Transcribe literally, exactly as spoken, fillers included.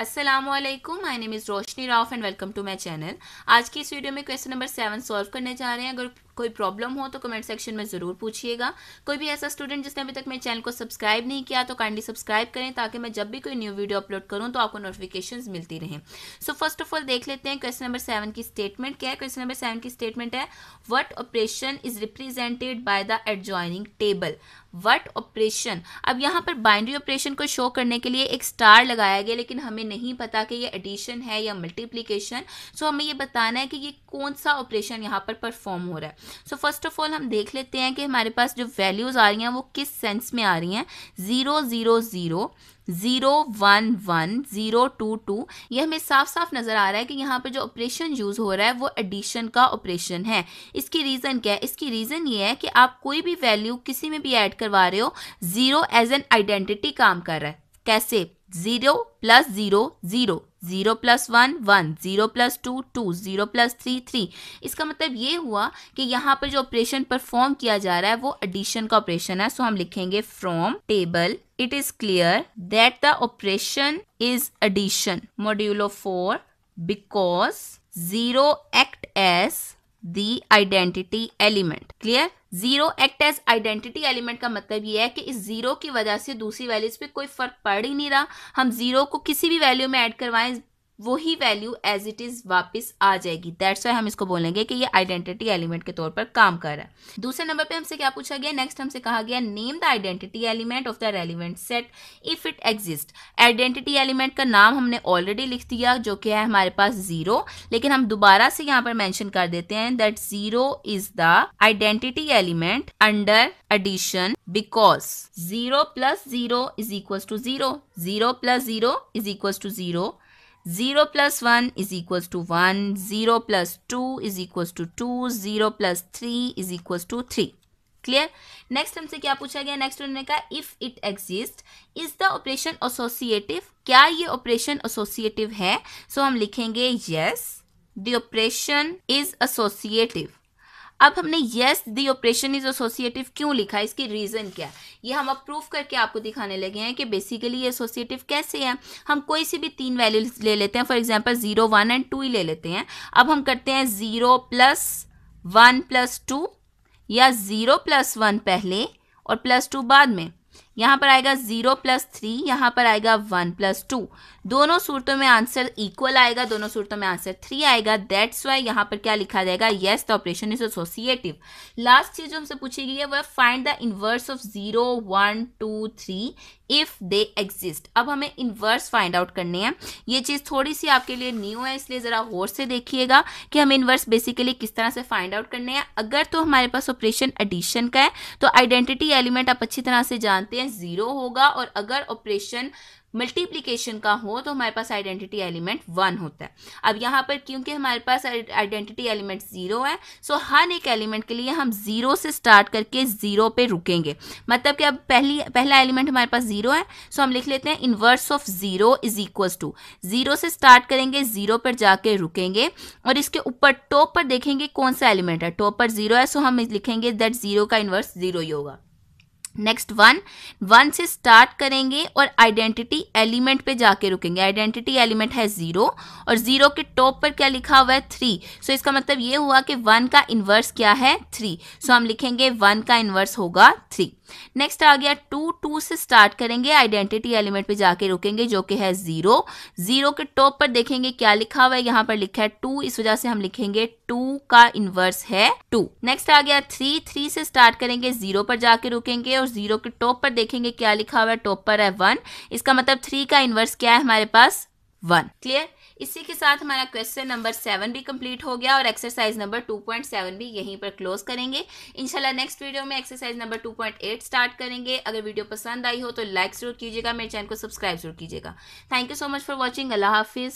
अस्सलामुअलैकुम, my name is Roshni Rauf and welcome to my channel. आज की इस वीडियो में क्वेश्चन नंबर सेवन सॉल्व करने जा रहे हैं। अगर कोई प्रॉब्लम हो तो कमेंट सेक्शन में ज़रूर पूछिएगा। कोई भी ऐसा स्टूडेंट जिसने अभी तक मेरे चैनल को सब्सक्राइब नहीं किया तो काइंडली सब्सक्राइब करें, ताकि मैं जब भी कोई न्यू वीडियो अपलोड करूं तो आपको नोटिफिकेशंस मिलती रहें। सो फर्स्ट ऑफ ऑल देख लेते हैं क्वेश्चन नंबर सेवन की स्टेटमेंट क्या है। क्वेश्चन नंबर सेवन की स्टेटमेंट है what operation is represented by the adjoining table. What operation, अब यहाँ पर बाइनरी ऑपरेशन को शो करने के लिए एक स्टार लगाया गया, लेकिन हमें नहीं पता कि ये एडिशन है या मल्टीप्लीकेशन। सो हमें ये बताना है कि ये कौन सा ऑपरेशन यहाँ पर परफॉर्म हो रहा है। सो फर्स्ट ऑफ ऑल हम देख लेते हैं कि हमारे पास जो वैल्यूज आ रही हैं वो किस सेंस में आ रही हैं। Zero zero zero zero one one zero two two, ये हमें साफ साफ नज़र आ रहा है कि यहाँ पे जो ऑपरेशन यूज़ हो रहा है वो एडिशन का ऑपरेशन है। इसकी रीज़न क्या है? इसकी रीज़न ये है कि आप कोई भी वैल्यू किसी में भी ऐड करवा रहे हो, ज़ीरो एज एन आइडेंटिटी काम कर रहा है। कैसे? Zero plus zero zero, zero plus one one, zero plus two two, zero plus three three. इसका मतलब ये हुआ कि यहाँ पर जो ऑपरेशन परफॉर्म किया जा रहा है वो एडिशन का ऑपरेशन है। सो हम लिखेंगे from table it is clear that the operation is addition modulo four, because zero act as the identity element. Clear? Zero act as identity element का मतलब यह है कि इस जीरो की वजह से दूसरी वैल्यूज पे कोई फर्क पड़ ही नहीं रहा। हम जीरो को किसी भी वैल्यू में ऐड करवाएं, वही वैल्यू एज इट इज वापस आ जाएगी। दैट्स व्हाई हम इसको बोलेंगे कि ये आइडेंटिटी एलिमेंट के तौर पर काम कर रहा है। दूसरे नंबर पे हमसे क्या पूछा गया? नेक्स्ट हमसे कहा गया name the identity element of the relevant set if it exist. Identity element का नाम हमने ऑलरेडी लिख दिया, जो कि है हमारे पास जीरो, लेकिन हम दोबारा से यहाँ पर मैंशन कर देते हैं that zero is the identity element under addition, because zero plus zero is equal to zero, zero plus zero is equal to zero, zero plus one is equal to one, zero plus two is equal to two, zero plus three is equal to three. Clear? Next हमसे क्या पूछा गया? Next उन्होंने कहा if it exist is the operation associative. क्या ये operation associative है? सो so, हम लिखेंगे yes the operation is associative. अब हमने yes the operation is associative क्यों लिखा, इसकी रीज़न क्या है, ये हम अब प्रूफ करके आपको दिखाने लगे हैं कि बेसिकली ये एसोसिएटिव कैसे है। हम कोई सी भी तीन वैल्यूज ले लेते हैं, for example zero one and two ही ले लेते हैं। अब हम करते हैं zero plus one plus two, या जीरो प्लस वन पहले और प्लस टू बाद में। यहाँ पर आएगा जीरो प्लस थ्री, यहाँ पर आएगा वन प्लस टू। दोनों सूरतों में आंसर इक्वल आएगा, दोनों सूरतों में आंसर थ्री आएगा। दैट्स वाई यहाँ पर क्या लिखा जाएगा? Yes the operation is associative. Last चीज जो हमसे पूछी गई है वह find the inverse of zero one two three if they exist. अब हमें इनवर्स फाइंड आउट करने हैं। ये चीज़ थोड़ी सी आपके लिए न्यू है, इसलिए ज़रा गौर से देखिएगा कि हमें इनवर्स बेसिकली किस तरह से फाइंड आउट करने हैं। अगर तो हमारे पास ऑपरेशन एडिशन का है तो आइडेंटिटी एलिमेंट आप अच्छी तरह से जानते हैं जीरो होगा, और अगर ऑपरेशन मल्टीप्लिकेशन का हो तो हमारे पास आइडेंटिटी एलिमेंट वन होता है। अब यहाँ पर क्योंकि हमारे पास आइडेंटिटी एलिमेंट जीरो है, सो हर एक एलिमेंट के लिए हम जीरो से स्टार्ट करके जीरो पे रुकेंगे। मतलब कि अब पहली पहला एलिमेंट हमारे पास जीरो है, सो हम लिख लेते हैं inverse of zero is equal to zero से स्टार्ट करेंगे, जीरो पर जाके रुकेंगे, और इसके ऊपर टॉप पर देखेंगे कौन सा एलिमेंट है। टॉप पर जीरो है, सो हम लिखेंगे दैट जीरो का इनवर्स जीरो ही होगा। नेक्स्ट वन, वन से स्टार्ट करेंगे और आइडेंटिटी एलिमेंट पे जाके रुकेंगे। आइडेंटिटी एलिमेंट है जीरो, और जीरो के टॉप पर क्या लिखा हुआ है? थ्री। सो इसका मतलब ये हुआ कि वन का इन्वर्स क्या है? थ्री। सो हम लिखेंगे वन का इन्वर्स होगा थ्री। नेक्स्ट आ गया टू, टू से स्टार्ट करेंगे, आइडेंटिटी एलिमेंट पे जाके रुकेंगे जो कि है जीरो। जीरो के टॉप पर देखेंगे क्या लिखा हुआ है, यहाँ पर लिखा है टू, इस वजह से हम लिखेंगे टू का इन्वर्स है टू। नेक्स्ट आ गया थ्री, थ्री से स्टार्ट करेंगे, जीरो पर जाके रुकेंगे, और जीरो के टॉप पर देखेंगे क्या लिखा हुआ है, टॉप पर है वन। इसका मतलब थ्री का इन्वर्स क्या है हमारे पास? वन। क्लियर? इसी के साथ हमारा क्वेश्चन नंबर सेवन भी कंप्लीट हो गया, और exercise number two point seven भी यहीं पर क्लोज करेंगे। इंशाल्लाह नेक्स्ट वीडियो में exercise number two point eight start करेंगे। अगर वीडियो पसंद आई हो तो लाइक जरूर कीजिएगा, मेरे चैनल को सब्सक्राइब जरूर कीजिएगा। Thank you so much for watching. अल्लाह हाफिज।